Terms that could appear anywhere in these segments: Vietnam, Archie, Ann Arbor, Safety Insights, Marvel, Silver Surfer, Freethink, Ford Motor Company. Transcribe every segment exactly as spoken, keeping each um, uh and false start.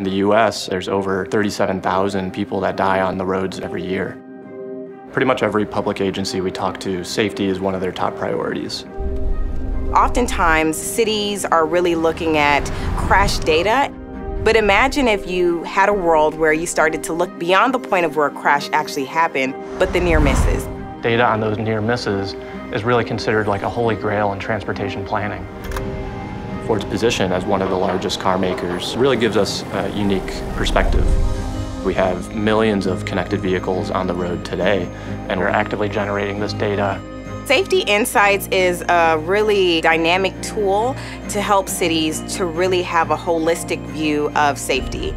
In the U S, there's over thirty-seven thousand people that die on the roads every year. Pretty much every public agency we talk to, safety is one of their top priorities. Oftentimes, cities are really looking at crash data. But imagine if you had a world where you started to look beyond the point of where a crash actually happened, but the near misses. Data on those near misses is really considered like a holy grail in transportation planning. Ford's position as one of the largest car makers really gives us a unique perspective. We have millions of connected vehicles on the road today, and we're actively generating this data. Safety Insights is a really dynamic tool to help cities to really have a holistic view of safety.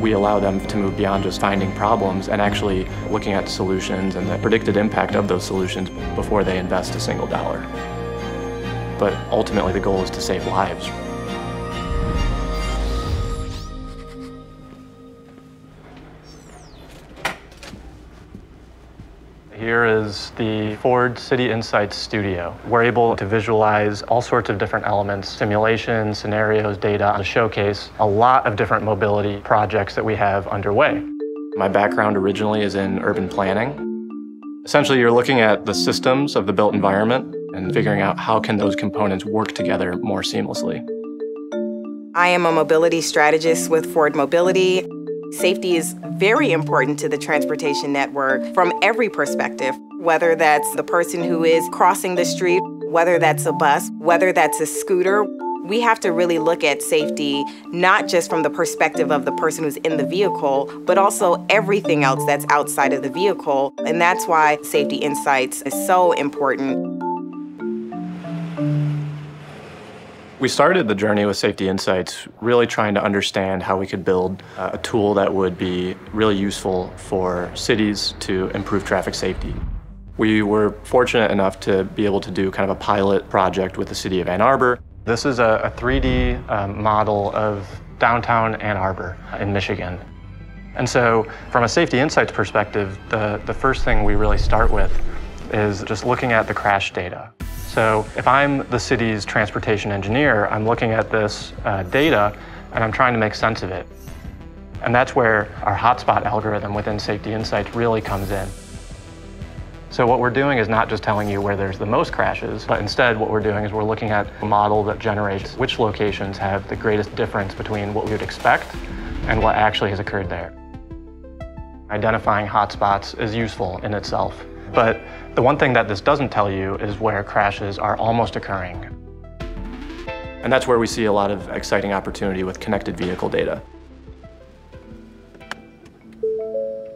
We allow them to move beyond just finding problems and actually looking at solutions and the predicted impact of those solutions before they invest a single dollar. But ultimately, the goal is to save lives. Here is the Ford City Insights studio. We're able to visualize all sorts of different elements, simulations, scenarios, data, to showcase a lot of different mobility projects that we have underway. My background originally is in urban planning. Essentially, you're looking at the systems of the built environment and figuring out how can those components work together more seamlessly. I am a mobility strategist with Ford Mobility. Safety is very important to the transportation network from every perspective, whether that's the person who is crossing the street, whether that's a bus, whether that's a scooter. We have to really look at safety, not just from the perspective of the person who's in the vehicle, but also everything else that's outside of the vehicle. And that's why Safety Insights is so important. We started the journey with Safety Insights really trying to understand how we could build a tool that would be really useful for cities to improve traffic safety. We were fortunate enough to be able to do kind of a pilot project with the city of Ann Arbor. This is a, a three D um, model of downtown Ann Arbor in Michigan. And so from a Safety Insights perspective, the, the first thing we really start with is just looking at the crash data. So if I'm the city's transportation engineer, I'm looking at this uh, data and I'm trying to make sense of it. And that's where our hotspot algorithm within Safety Insights really comes in. So what we're doing is not just telling you where there's the most crashes, but instead what we're doing is we're looking at a model that generates which locations have the greatest difference between what we would expect and what actually has occurred there. Identifying hotspots is useful in itself. But the one thing that this doesn't tell you is where crashes are almost occurring. And that's where we see a lot of exciting opportunity with connected vehicle data.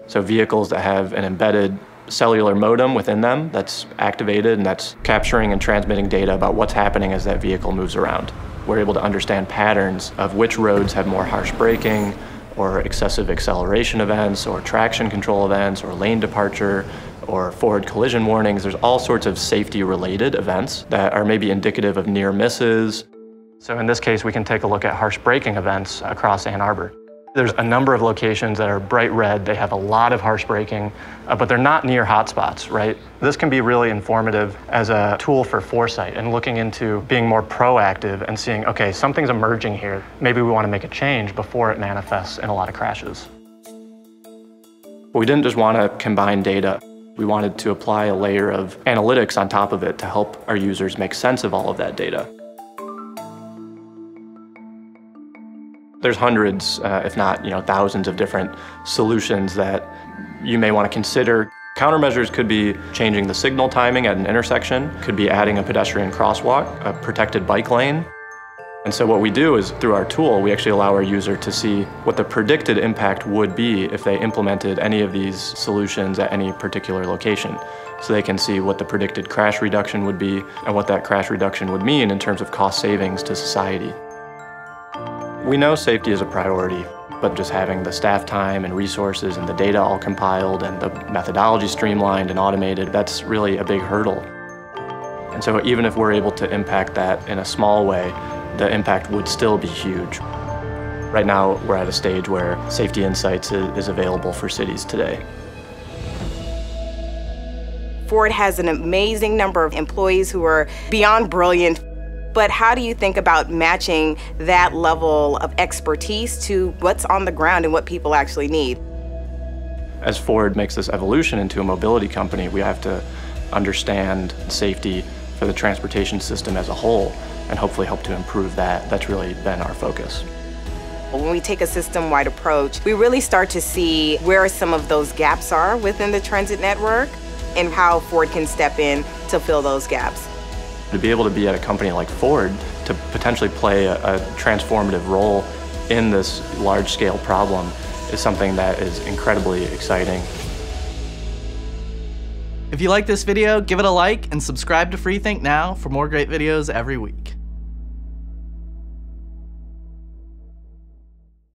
So vehicles that have an embedded cellular modem within them that's activated and that's capturing and transmitting data about what's happening as that vehicle moves around. We're able to understand patterns of which roads have more harsh braking, or excessive acceleration events, or traction control events, or lane departure, or forward collision warnings. There's all sorts of safety-related events that are maybe indicative of near misses. So in this case, we can take a look at harsh braking events across Ann Arbor. There's a number of locations that are bright red. They have a lot of harsh braking, uh, but they're not near hotspots, right? This can be really informative as a tool for foresight and looking into being more proactive and seeing, okay, something's emerging here. Maybe we want to make a change before it manifests in a lot of crashes. But we didn't just want to combine data. We wanted to apply a layer of analytics on top of it to help our users make sense of all of that data. There's hundreds, uh, if not, you know, thousands of different solutions that you may want to consider. Countermeasures could be changing the signal timing at an intersection, could be adding a pedestrian crosswalk, a protected bike lane. And so what we do is, through our tool, we actually allow our user to see what the predicted impact would be if they implemented any of these solutions at any particular location. So they can see what the predicted crash reduction would be and what that crash reduction would mean in terms of cost savings to society. We know safety is a priority, but just having the staff time and resources and the data all compiled and the methodology streamlined and automated, that's really a big hurdle. And so even if we're able to impact that in a small way, the impact would still be huge. Right now, we're at a stage where Safety Insights is available for cities today. Ford has an amazing number of employees who are beyond brilliant. But how do you think about matching that level of expertise to what's on the ground and what people actually need? As Ford makes this evolution into a mobility company, we have to understand safety for the transportation system as a whole and hopefully help to improve that. That's really been our focus. When we take a system-wide approach, we really start to see where some of those gaps are within the transit network and how Ford can step in to fill those gaps. To be able to be at a company like Ford to potentially play a, a transformative role in this large-scale problem is something that is incredibly exciting. If you like this video, give it a like and subscribe to Freethink now for more great videos every week.